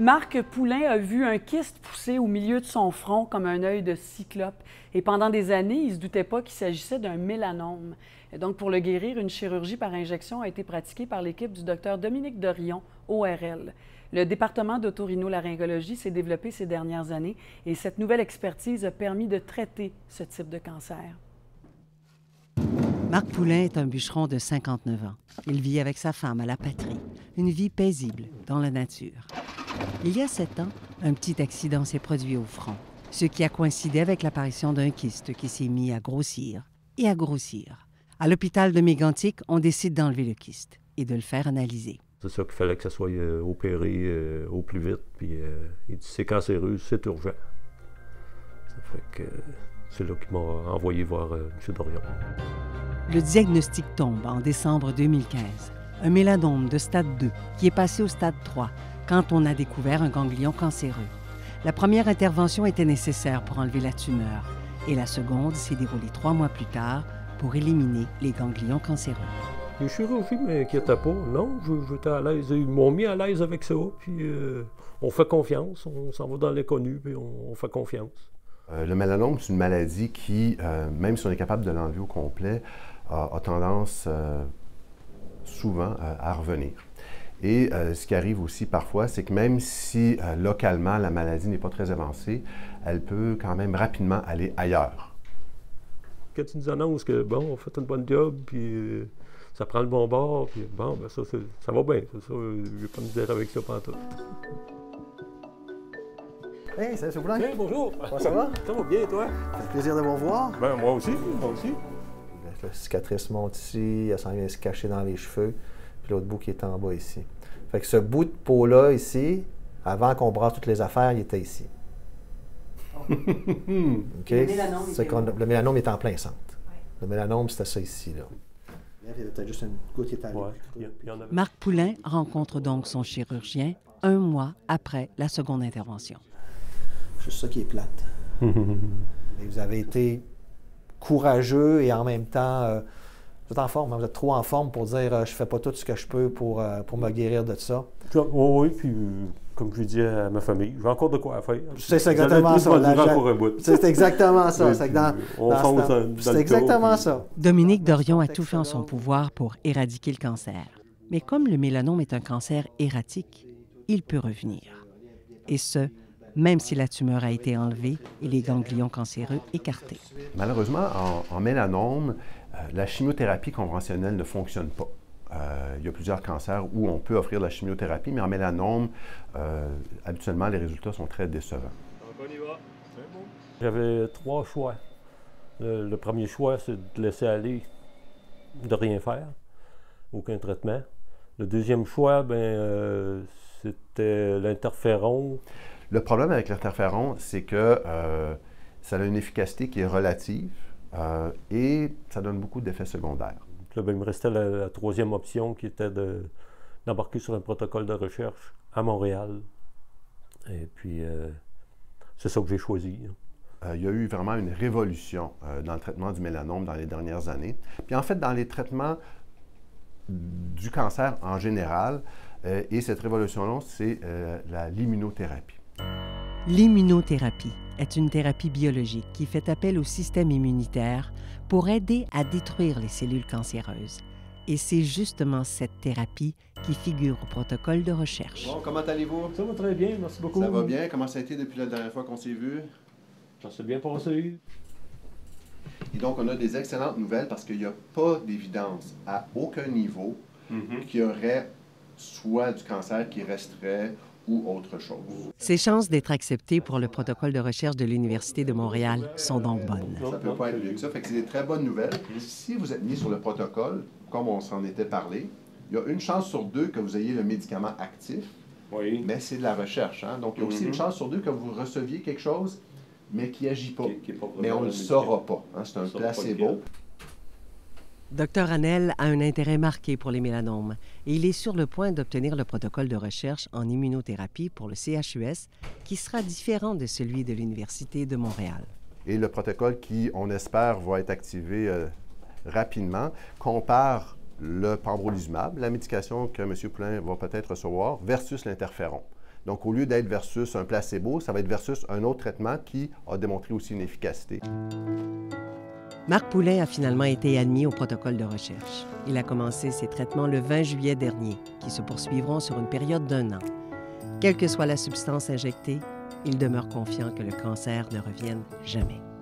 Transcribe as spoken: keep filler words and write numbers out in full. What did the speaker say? Marc Poulin a vu un kyste pousser au milieu de son front comme un œil de cyclope. Et pendant des années, il ne se doutait pas qu'il s'agissait d'un mélanome. Et donc, pour le guérir, une chirurgie par injection a été pratiquée par l'équipe du docteur Dominique Dorion, O R L. Le département d'otorhinolaryngologie s'est développé ces dernières années et cette nouvelle expertise a permis de traiter ce type de cancer. Marc Poulin est un bûcheron de cinquante-neuf ans. Il vit avec sa femme à la patrie, une vie paisible dans la nature. Il y a sept ans, un petit accident s'est produit au front, ce qui a coïncidé avec l'apparition d'un kyste qui s'est mis à grossir et à grossir. À l'hôpital de Mégantic, on décide d'enlever le kyste et de le faire analyser. C'est ça qu'il fallait que ça soit opéré euh, au plus vite. Puis euh, il dit c'est cancéreux, c'est urgent. Ça fait que c'est là qu'il m'a envoyé voir euh, M. Dorion. Le diagnostic tombe en décembre deux mille quinze. Un mélanome de stade deux qui est passé au stade trois. Quand on a découvert un ganglion cancéreux. La première intervention était nécessaire pour enlever la tumeur et la seconde s'est déroulée trois mois plus tard pour éliminer les ganglions cancéreux. Les chirurgies ne m'inquiétaient pas, non, j'étais à l'aise, ils m'ont mis à l'aise avec ça, puis euh, on fait confiance, on s'en va dans l'inconnu, puis on, on fait confiance. Euh, le mélanome, c'est une maladie qui, euh, même si on est capable de l'enlever au complet, a, a tendance euh, souvent euh, à revenir. Et euh, ce qui arrive aussi parfois, c'est que même si euh, localement la maladie n'est pas très avancée, elle peut quand même rapidement aller ailleurs. Quand tu nous annonces que bon, on fait une bonne job, puis euh, ça prend le bon bord, puis bon, ben ça, ça va bien. Ça, ça, euh, je vais pas me dire avec ça pendant tout. Hey, salut, Poulin. Hey, bonjour. Comment ça va? Ça va bien, toi? Ça fait plaisir de vous voir. Ben moi aussi, moi aussi. La cicatrice monte ici, elle s'en vient se cacher dans les cheveux. Puis l'autre bout qui est en bas ici. Fait que ce bout de peau-là ici, avant qu'on brasse toutes les affaires, il était ici. Okay? Le mélanome est en plein centre. Ouais. Le mélanome, c'était ça ici, là. Il y avait juste une goutte qui était allée. Ouais. Marc Poulin rencontre donc son chirurgien un mois après la seconde intervention. C'est ça qui est plate. Et vous avez été courageux et en même temps... Euh, Vous êtes en forme, hein? Vous êtes trop en forme pour dire euh, « je fais pas tout ce que je peux pour, euh, pour me guérir de ça ». Oui, puis euh, comme je dis à ma famille, j'ai encore de quoi à faire. C'est exactement ça. C'est exactement ça. C'est exactement ça. Dominique Dorion a tout fait en son pouvoir pour éradiquer le cancer. Mais comme le mélanome est un cancer erratique, il peut revenir. Et ce, même si la tumeur a été enlevée et les ganglions cancéreux écartés. Malheureusement, en, en mélanome, euh, la chimiothérapie conventionnelle ne fonctionne pas. Euh, il y a plusieurs cancers où on peut offrir de la chimiothérapie, mais en mélanome, euh, habituellement, les résultats sont très décevants. J'avais trois choix. Le, le premier choix, c'est de laisser aller, de rien faire, aucun traitement. Le deuxième choix, ben, euh, c'était l'interféron. Le problème avec l'interféron, c'est que euh, ça a une efficacité qui est relative euh, et ça donne beaucoup d'effets secondaires. Là, bien, il me restait la, la troisième option qui était d'embarquer de, sur un protocole de recherche à Montréal. Et puis, euh, c'est ça que j'ai choisi. Euh, il y a eu vraiment une révolution euh, dans le traitement du mélanome dans les dernières années. Puis en fait, dans les traitements du cancer en général, euh, et cette révolution-là, c'est euh, l'immunothérapie. L'immunothérapie est une thérapie biologique qui fait appel au système immunitaire pour aider à détruire les cellules cancéreuses. Et c'est justement cette thérapie qui figure au protocole de recherche. Bon, comment allez-vous? Ça va très bien, merci beaucoup. Ça va bien? Comment ça a été depuis la dernière fois qu'on s'est vu? Ça s'est bien passé. Et donc, on a des excellentes nouvelles parce qu'il n'y a pas d'évidence à aucun niveau mm-hmm. qu'il y aurait soit du cancer qui resterait ou autre chose. Ses chances d'être acceptées pour le protocole de recherche de l'Université de Montréal sont donc bonnes. Ça ne peut pas être mieux que ça, fait que c'est des très bonnes nouvelles. Si vous êtes mis sur le protocole, comme on s'en était parlé, il y a une chance sur deux que vous ayez le médicament actif, oui. Mais c'est de la recherche. Hein? Donc, il y a aussi mm-hmm. une chance sur deux que vous receviez quelque chose, mais qui n'agit pas. Qui, qui pas mais on ne le saura pas. Hein? C'est un placebo. Docteur Hanel a un intérêt marqué pour les mélanomes et il est sur le point d'obtenir le protocole de recherche en immunothérapie pour le C H U S qui sera différent de celui de l'Université de Montréal. Et le protocole qui, on espère, va être activé euh, rapidement compare le pembrolizumab, la médication que M. Poulin va peut-être recevoir, versus l'interféron. Donc, au lieu d'être versus un placebo, ça va être versus un autre traitement qui a démontré aussi une efficacité. Marc Poulin a finalement été admis au protocole de recherche. Il a commencé ses traitements le vingt juillet dernier, qui se poursuivront sur une période d'un an. Quelle que soit la substance injectée, il demeure confiant que le cancer ne revienne jamais.